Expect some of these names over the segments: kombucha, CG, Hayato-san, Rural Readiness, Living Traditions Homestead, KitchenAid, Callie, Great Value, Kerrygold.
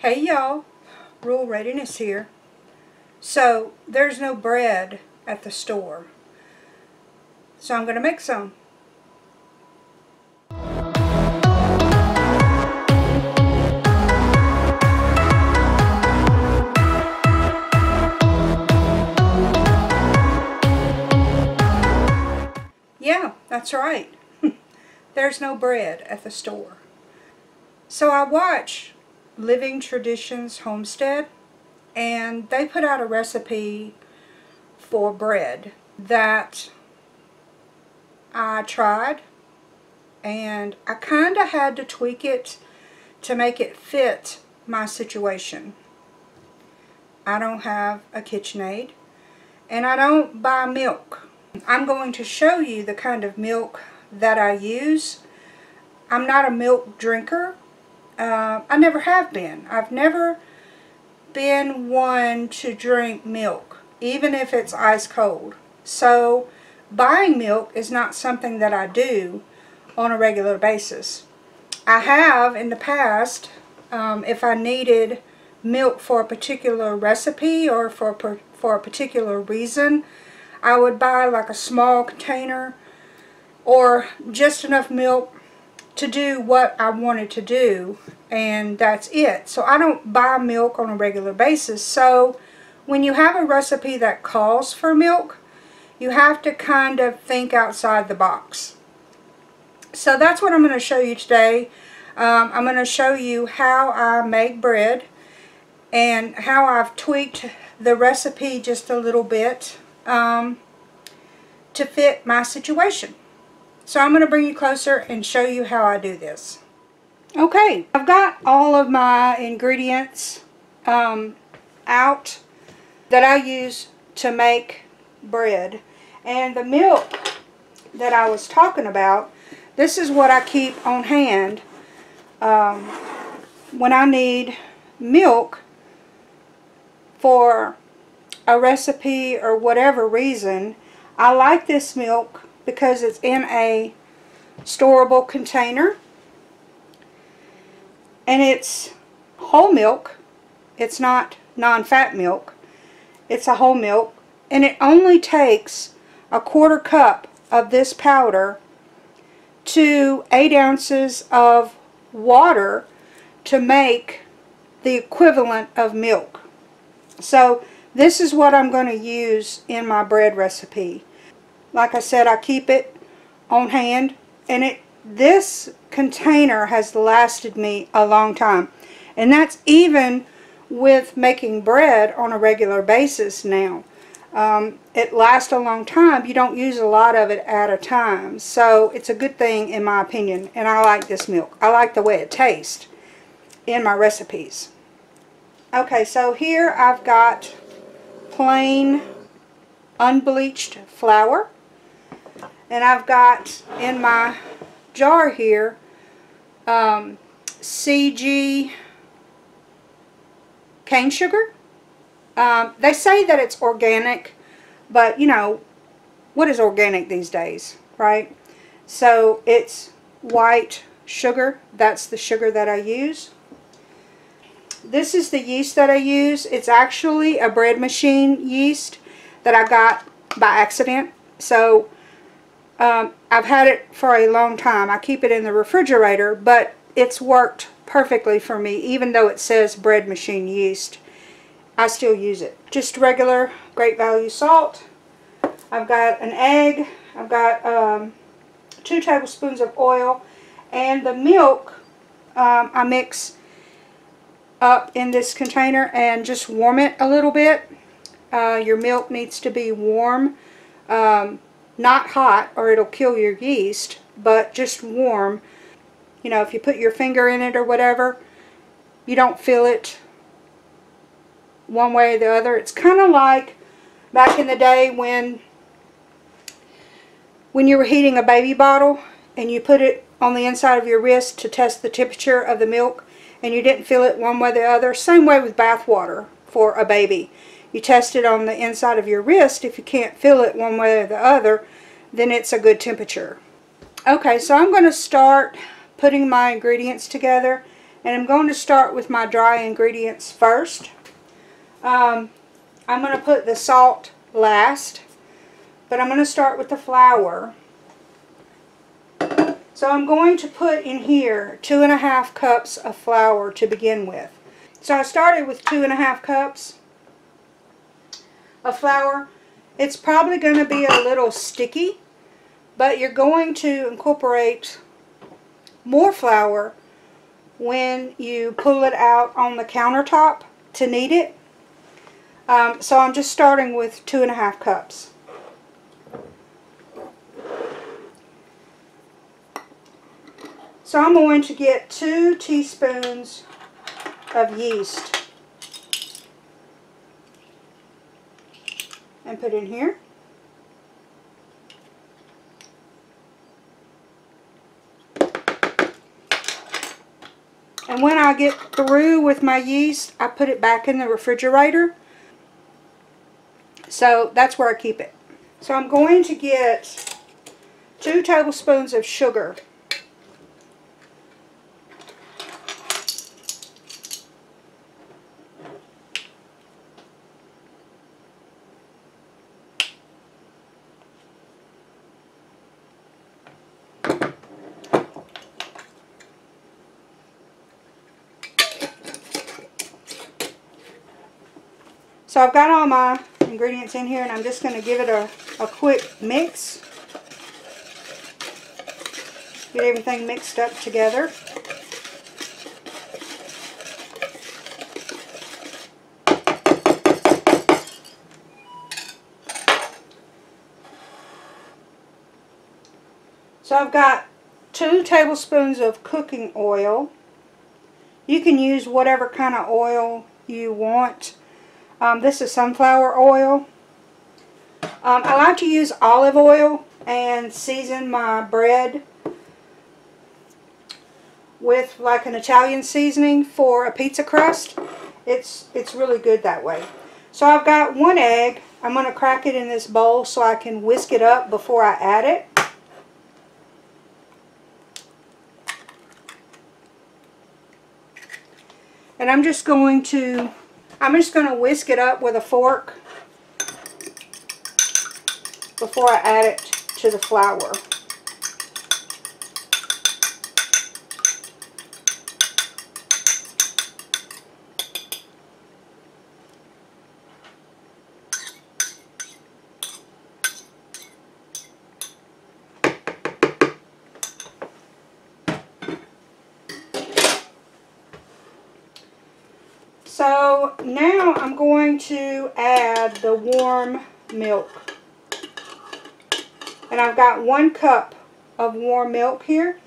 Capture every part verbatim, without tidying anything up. Hey y'all, Rural Readiness here. So there's no bread at the store, so I'm going to make some. Yeah, that's right. There's no bread at the store. So I watch Living Traditions Homestead, and they put out a recipe for bread that I tried, and I kind of had to tweak it to make it fit my situation. I don't have a KitchenAid, and I don't buy milk. I'm going to show you the kind of milk that I use. I'm not a milk drinker. Uh, I never have been. I've never been one to drink milk, even if it's ice cold. So buying milk is not something that I do on a regular basis. I have in the past, um, if I needed milk for a particular recipe or for, per, for a particular reason, I would buy like a small container or just enough milk to do what I wanted to do, and that's it. So I don't buy milk on a regular basis. So when you have a recipe that calls for milk, you have to kind of think outside the box. So that's what I'm going to show you today. Um, I'm going to show you how I make bread and how I've tweaked the recipe just a little bit um, to fit my situation. So I'm going to bring you closer and show you how I do this. Okay, I've got all of my ingredients um, out that I use to make bread. And the milk that I was talking about, this is what I keep on hand um, when I need milk for a recipe or whatever reason. I like this milk because it's in a storable container, and it's whole milk. It's not non-fat milk. It's a whole milk, and it only takes a quarter cup of this powder to eight ounces of water to make the equivalent of milk. So this is what I'm going to use in my bread recipe. Like I said, I keep it on hand, and it this container has lasted me a long time, and that's even with making bread on a regular basis now. Um, it lasts a long time. You don't use a lot of it at a time, so it's a good thing in my opinion, and I like this milk. I like the way it tastes in my recipes. Okay, so here I've got plain unbleached flour. And I've got in my jar here um, C G cane sugar. Um, they say that it's organic, but you know, what is organic these days, right? So it's white sugar. That's the sugar that I use. This is the yeast that I use. It's actually a bread machine yeast that I got by accident. So Um, I've had it for a long time. I keep it in the refrigerator, but it's worked perfectly for me. Even though it says bread machine yeast, I still use it. Just regular Great Value salt. I've got an egg. I've got um, two tablespoons of oil, and the milk um, I mix up in this container and just warm it a little bit. Uh, your milk needs to be warm. Um, Not hot or it'll kill your yeast, but just warm. You know, if you put your finger in it or whatever, you don't feel it one way or the other. It's kind of like back in the day when when you were heating a baby bottle and you put it on the inside of your wrist to test the temperature of the milk, and you didn't feel it one way or the other. Same way with bath water for a baby. You test it on the inside of your wrist. If you can't feel it one way or the other, then it's a good temperature. Okay, so I'm going to start putting my ingredients together, And I'm going to start with my dry ingredients first. Um, I'm going to put the salt last, but I'm going to start with the flour. So I'm going to put in here two and a half cups of flour to begin with. So I started with two and a half cups of flour. It's probably going to be a little sticky, but you're going to incorporate more flour when you pull it out on the countertop to knead it. Um, so I'm just starting with two and a half cups. So I'm going to get two teaspoons of yeast and put in here. And when I get through with my yeast, I put it back in the refrigerator. So that's where I keep it. So I'm going to get two tablespoons of sugar. So I've got all my ingredients in here, and I'm just going to give it a, a quick mix. Get everything mixed up together. So I've got two tablespoons of cooking oil. You can use whatever kind of oil you want. Um, this is sunflower oil. Um, I like to use olive oil and season my bread with like an Italian seasoning for a pizza crust. It's, it's really good that way. So I've got one egg. I'm going to crack it in this bowl so I can whisk it up before I add it. And I'm just going to I'm just going to whisk it up with a fork before I add it to the flour. So now I'm going to add the warm milk. And I've got one cup of warm milk here.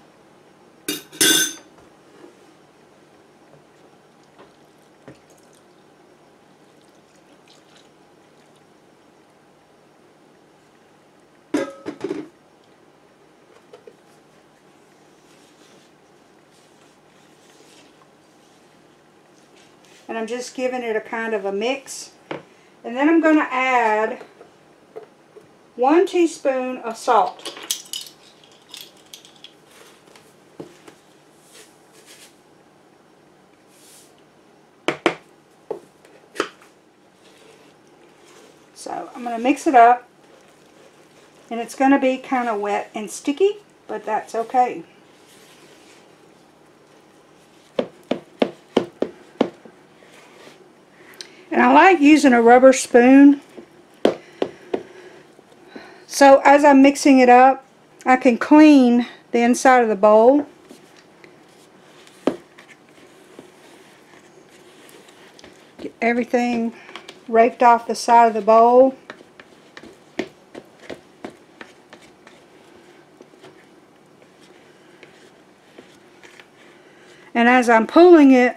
And I'm just giving it a kind of a mix. And then I'm going to add one teaspoon of salt. So I'm going to mix it up. And it's going to be kind of wet and sticky, but that's okay. And I like using a rubber spoon, so as I'm mixing it up, I can clean the inside of the bowl. Get everything raked off the side of the bowl. And as I'm pulling it,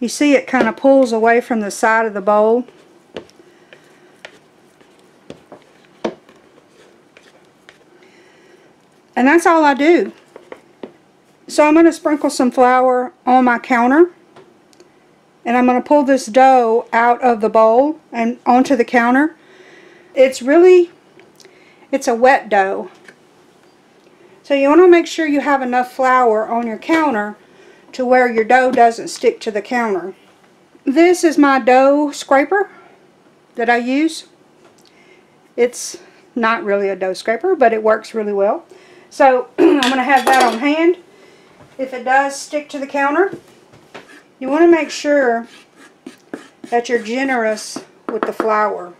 you see it kind of pulls away from the side of the bowl. And that's all I do. So I'm going to sprinkle some flour on my counter. And I'm going to pull this dough out of the bowl and onto the counter. It's really, it's a wet dough. So you want to make sure you have enough flour on your counter to where your dough doesn't stick to the counter. This is my dough scraper that I use. It's not really a dough scraper, but it works really well. So I'm going to have that on hand. If it does stick to the counter, you want to make sure that you're generous with the flour.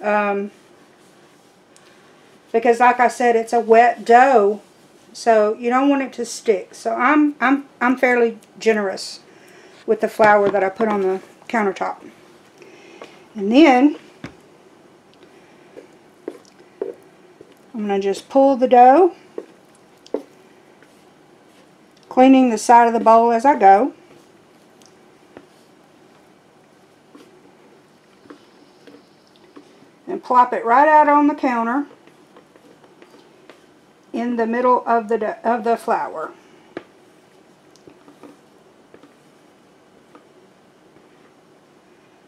Um, because like I said, it's a wet dough, so you don't want it to stick. So I'm, I'm, I'm fairly generous with the flour that I put on the countertop. And then I'm going to just pull the dough, cleaning the side of the bowl as I go. And plop it right out on the counter in the middle of the, of the flour.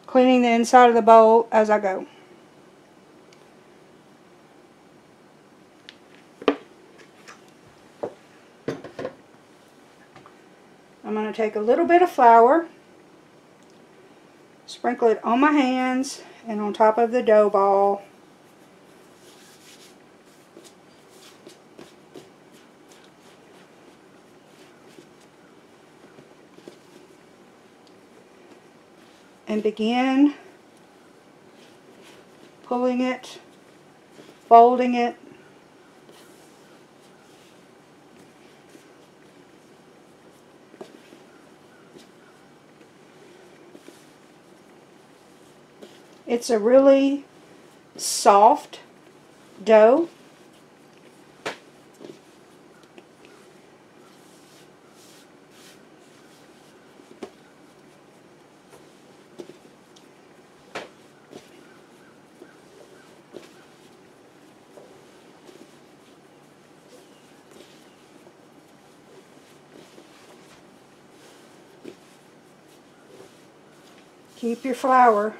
Cleaning the inside of the bowl as I go. I'm going to take a little bit of flour, sprinkle it on my hands and on top of the dough ball. And begin pulling it, folding it. It's a really soft dough. Keep your flour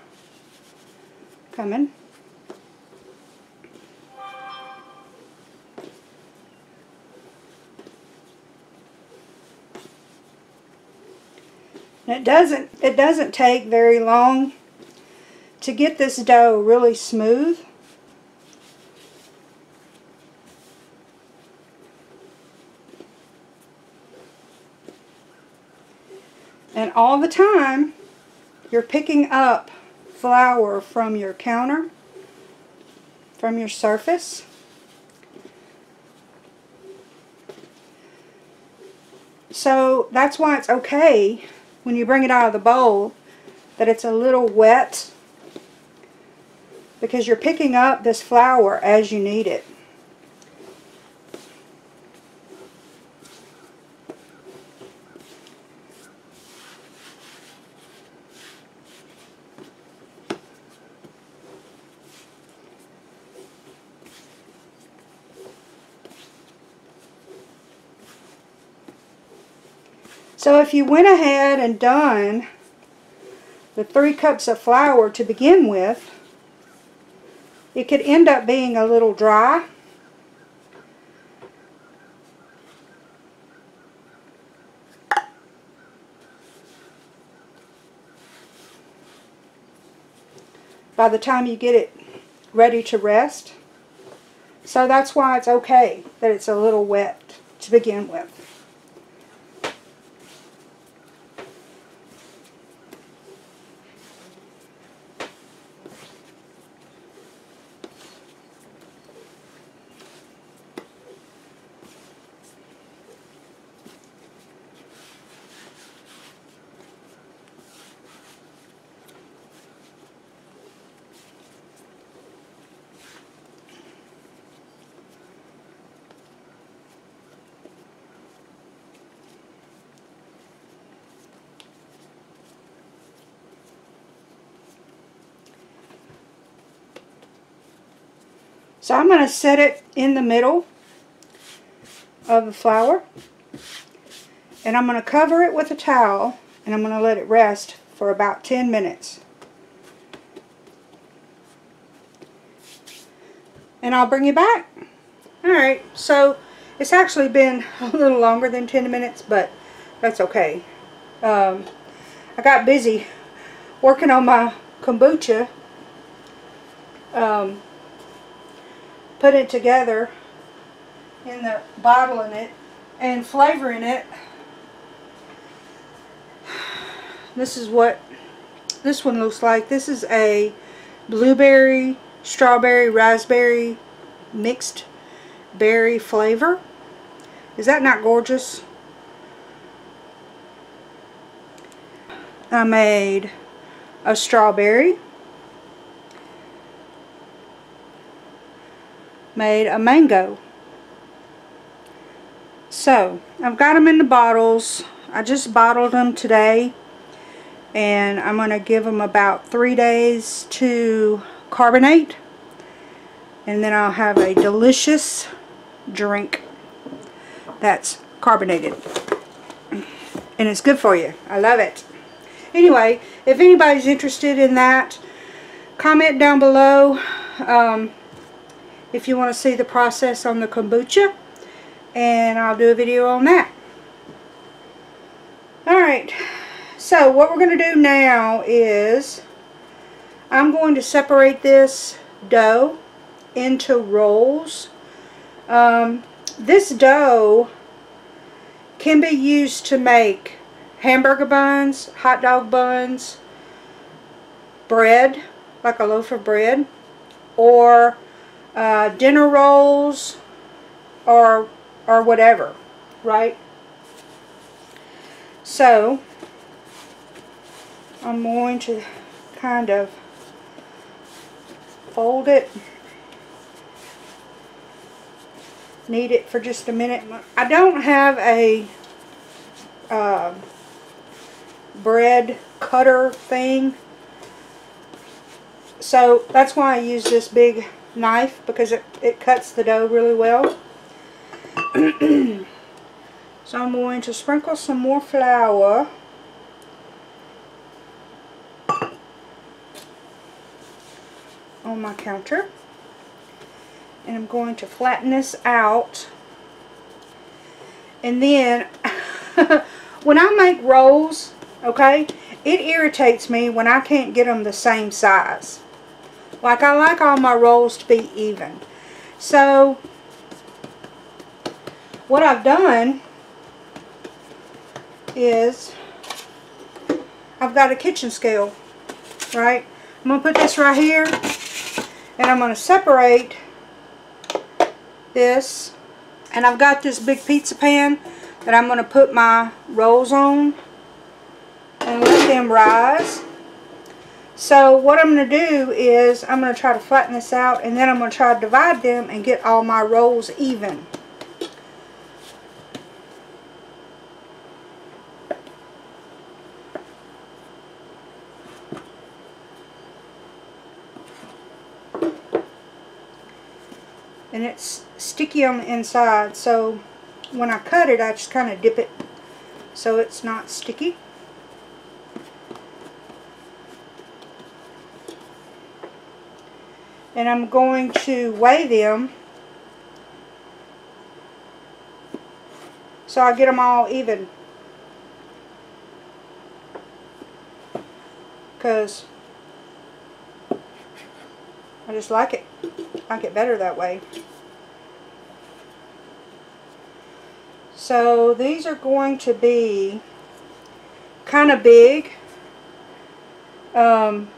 coming. And it doesn't it doesn't take very long to get this dough really smooth. And all the time you're picking up flour from your counter, from your surface. So that's why it's okay when you bring it out of the bowl that it's a little wet, because you're picking up this flour as you need it. So if you went ahead and done the three cups of flour to begin with, it could end up being a little dry. By the time you get it ready to rest. So that's why it's okay that it's a little wet to begin with. So I'm going to set it in the middle of the flour, and I'm going to cover it with a towel, and I'm going to let it rest for about ten minutes. And I'll bring you back. Alright, so It's actually been a little longer than ten minutes, but that's okay. Um, I got busy working on my kombucha, um, putting it together in the bottle in it and flavoring it. This is what this one looks like. This is a blueberry, strawberry, raspberry, mixed berry flavor. Is that not gorgeous? I made a strawberry, made a mango. So I've got them in the bottles. I just bottled them today, and I'm going to give them about three days to carbonate, and then I'll have a delicious drink that's carbonated, and it's good for you. I love it. Anyway, if anybody's interested in that, comment down below um, if you want to see the process on the kombucha, and I'll do a video on that. Alright, so what we're going to do now is I'm going to separate this dough into rolls. Um, this dough can be used to make hamburger buns, hot dog buns, bread, like a loaf of bread, or uh, dinner rolls, or or whatever, right? So I'm going to kind of fold it, knead it for just a minute. I don't have a uh, bread cutter thing, so that's why I use this big knife, because it, it cuts the dough really well. So I'm going to sprinkle some more flour on my counter, and I'm going to flatten this out. And then when I make rolls, okay, it irritates me when I can't get them the same size. Like, I like all my rolls to be even. So what I've done is I've got a kitchen scale, right? I'm going to put this right here, and I'm going to separate this. And I've got this big pizza pan that I'm going to put my rolls on and let them rise. So what I'm going to do is I'm going to try to flatten this out, and then I'm going to try to divide them and get all my rolls even. And it's sticky on the inside, so when I cut it, I just kind of dip it so it's not sticky. And I'm going to weigh them so I get them all even, because I just like it. I like it better that way. So these are going to be kind of big. Um,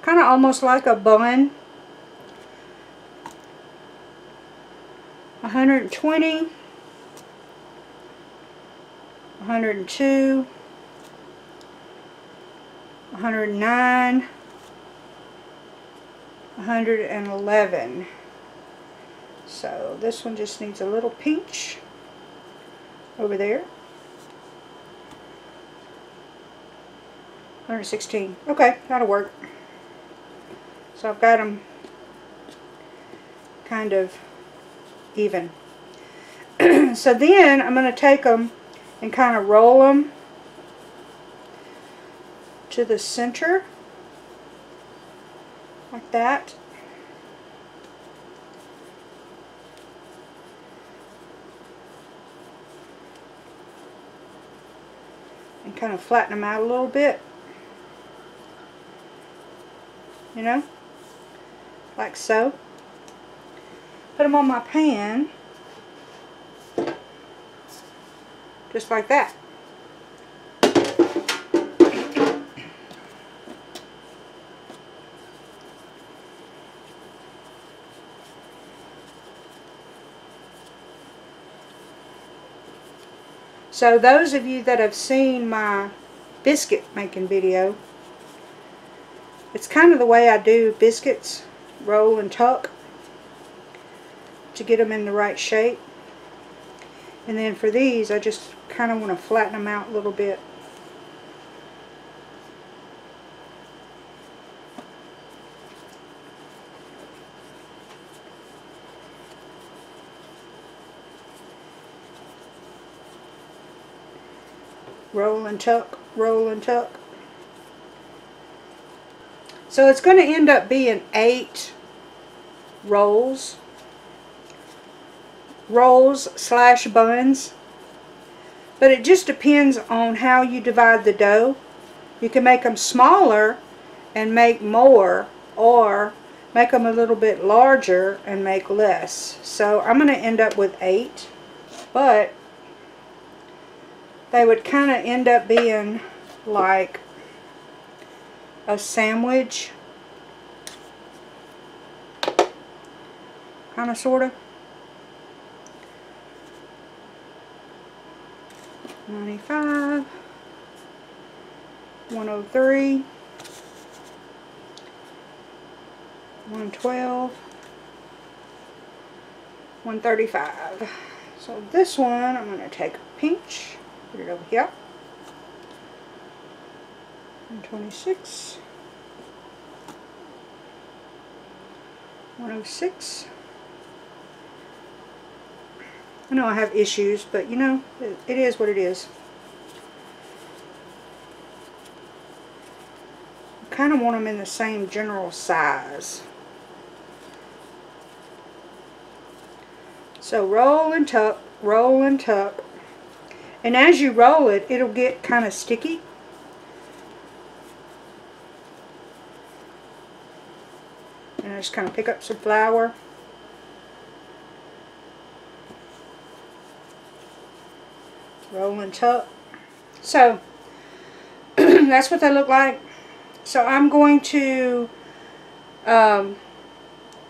kind of almost like a bun. one hundred twenty. one hundred two. one hundred nine. one hundred eleven. So this one just needs a little pinch over there. one hundred sixteen. Okay, that'll work. So I've got them kind of even. So then I'm going to take them and kind of roll them to the center. Like that. and kind of flatten them out a little bit, you know, like so. Put them on my pan just like that. So those of you that have seen my biscuit making video, it's kind of the way I do biscuits, roll and tuck, to get them in the right shape. And then for these, I just kind of want to flatten them out a little bit. Roll and tuck, roll and tuck. So it's going to end up being eight rolls, rolls slash buns, but it just depends on how you divide the dough. You can make them smaller and make more, or make them a little bit larger and make less. So I'm going to end up with eight, but they would kind of end up being like a sandwich, kind of, sort of. ninety-five, one oh three, one twelve, one thirty-five. So this one, I'm going to take a pinch. Put it over here. one twenty-six. one oh six. I know I have issues, but you know, it, it is what it is. I kind of want them in the same general size. So roll and tuck, roll and tuck. And as you roll it, it'll get kind of sticky. And I just kind of pick up some flour. Roll and tuck. So that's what they look like. So I'm going to um,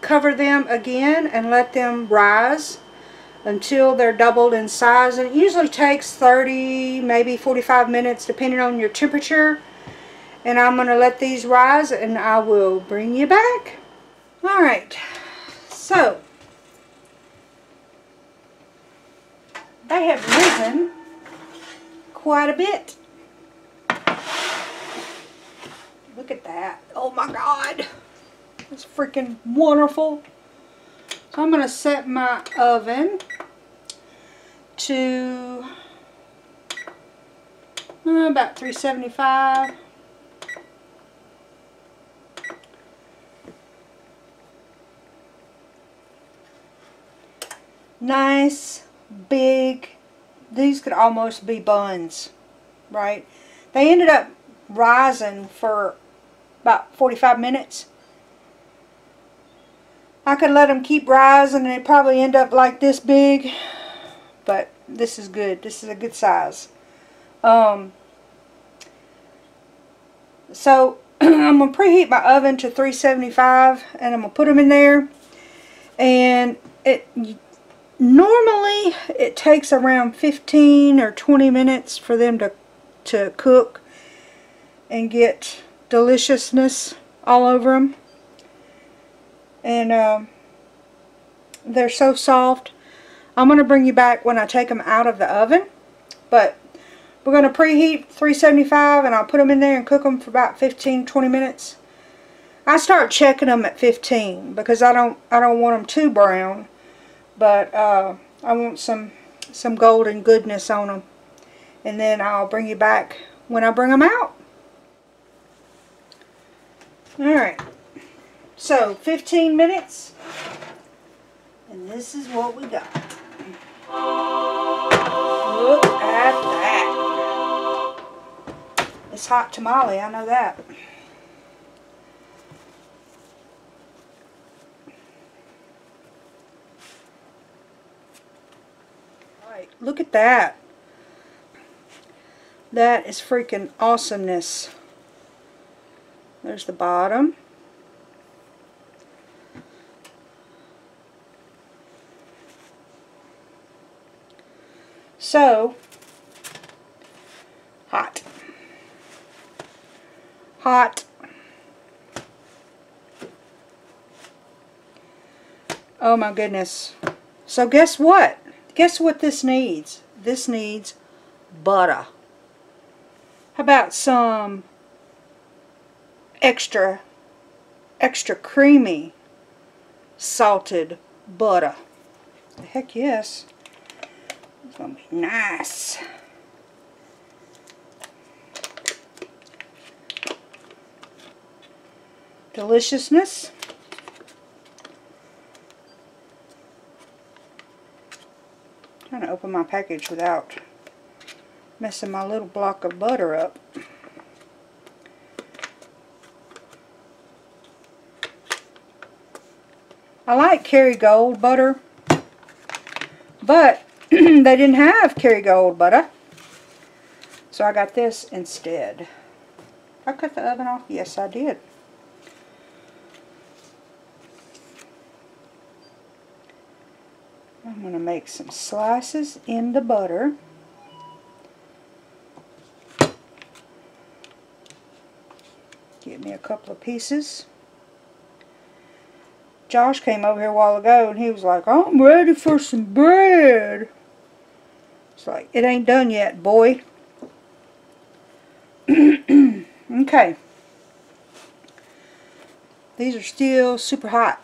cover them again and let them rise until they're doubled in size, and it usually takes thirty, maybe forty-five minutes depending on your temperature. And I'm going to let these rise and I will bring you back. Alright, so they have risen quite a bit. Look at that. Oh my god, it's freaking wonderful. So I'm going to set my oven to uh, about three seventy-five. Nice, big, these could almost be buns, right? They ended up rising for about forty-five minutes. I could let them keep rising and they'd probably end up like this big, but this is good. This is a good size. Um, so I'm going to preheat my oven to three seventy-five and I'm going to put them in there. And it normally it takes around fifteen or twenty minutes for them to, to cook and get deliciousness all over them. And um, they're so soft. I'm going to bring you back when I take them out of the oven. But we're going to preheat three seventy-five and I'll put them in there and cook them for about fifteen to twenty minutes. I start checking them at fifteen because I don't I don't want them too brown, but uh, I want some some golden goodness on them. And then I'll bring you back when I bring them out. Alright. So, fifteen minutes, and this is what we got. Look at that. It's hot tamale, I know that. Right, look at that. That is freaking awesomeness. There's the bottom. So hot. Hot. Oh my goodness. So guess what? Guess what this needs? This needs butter. How about some extra, extra creamy salted butter? Heck yes. It's gonna be nice. Deliciousness. I'm trying to open my package without messing my little block of butter up. I like Kerrygold butter, but they didn't have Kerrygold butter, so I got this instead. I cut the oven off. Yes, I did. I'm going to make some slices in the butter. Get me a couple of pieces. Josh came over here a while ago and he was like, "I'm ready for some bread." It's like, it ain't done yet, boy. Okay. These are still super hot.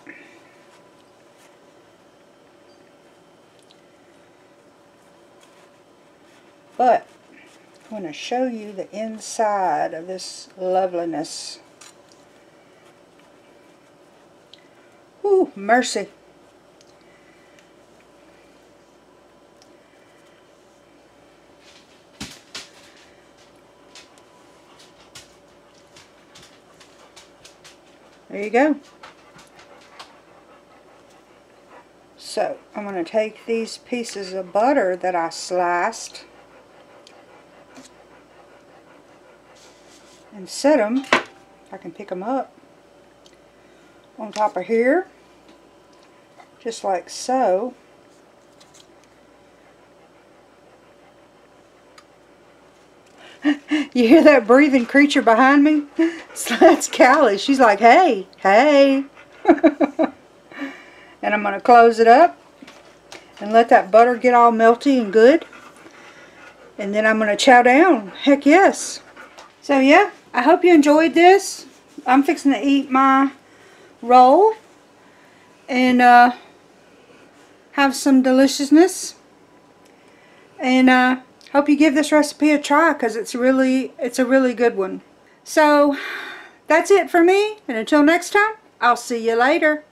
But I'm going to show you the inside of this loveliness. Ooh, mercy. There you go. So I'm going to take these pieces of butter that I sliced and set them, if I can pick them up, on top of here, just like so. You hear that breathing creature behind me? So that's Callie. She's like, "Hey, hey." And I'm going to close it up and let that butter get all melty and good. And then I'm going to chow down. Heck yes. So yeah, I hope you enjoyed this. I'm fixing to eat my roll and uh, have some deliciousness. And uh, hope you give this recipe a try, because it's really, it's a really good one. So that's it for me. And until next time, I'll see you later.